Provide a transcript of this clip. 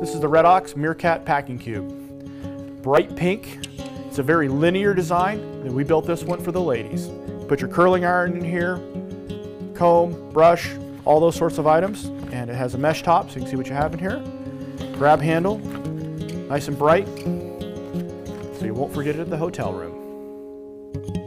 This is the Red Oxx Meerkat Packing Cube. Bright pink. It's a very linear design, and we built this one for the ladies. Put your curling iron in here, comb, brush, all those sorts of items, and it has a mesh top so you can see what you have in here. Grab handle, nice and bright, so you won't forget it at the hotel room.